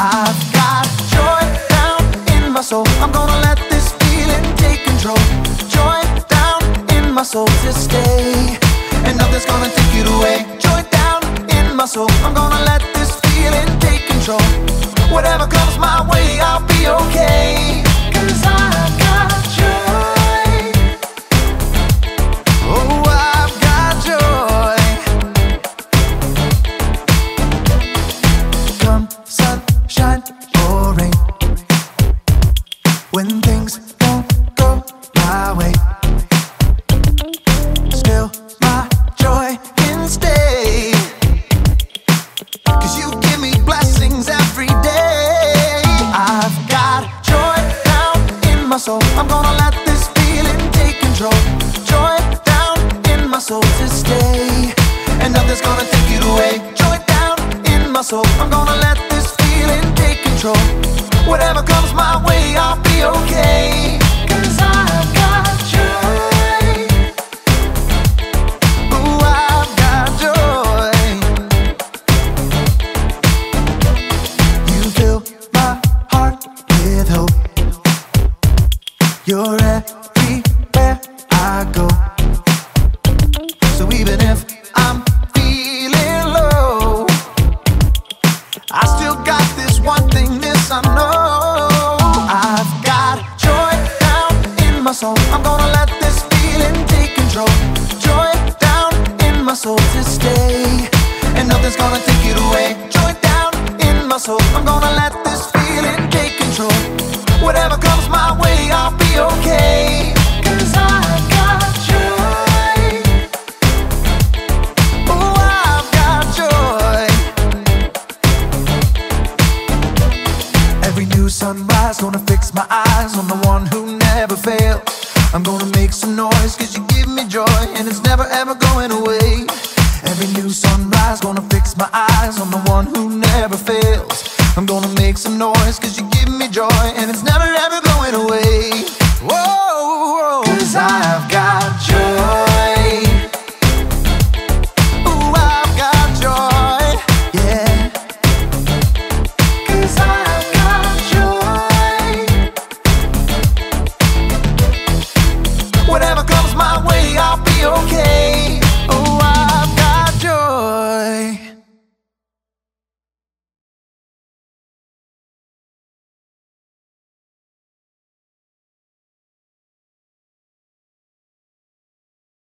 I've got joy down in my soul. I'm gonna let this feeling take control. Joy down in my soul to stay, and nothing's gonna take it away. Joy down in my soul. I'm gonna let this feeling take control. Whatever comes my way, I'll be okay. 'Cause I've got joy. When things don't go my way, still my joy can stay, 'cause you give me blessings every day. I've got joy down in my soul. I'm gonna let this feeling take control. Joy down in my soul to stay, and nothing's gonna take it away. Joy down in my soul. I'm gonna let this feeling take control. Whatever comes my way, I'll be okay. 'Cause I've got joy. Ooh, I've got joy. You fill my heart with hope. You're everywhere I go. So even if I'm feeling low, I still got this one thing, this I know. I'm gonna let this feeling take control. Joy down in my soul to stay, and nothing's gonna take it away. Joy down in my soul. I'm gonna let this feeling take control. Whatever comes my way, I'll be okay. 'Cause I've got joy. Oh, I've got joy. Every new sunrise, gonna fix my eyes on the one who never fail. I'm gonna make some noise, 'cause you give me joy, and it's never ever going away. Every new sunrise, gonna fix my eyes on the one who never fails. I'm gonna make some noise, 'cause you give me joy.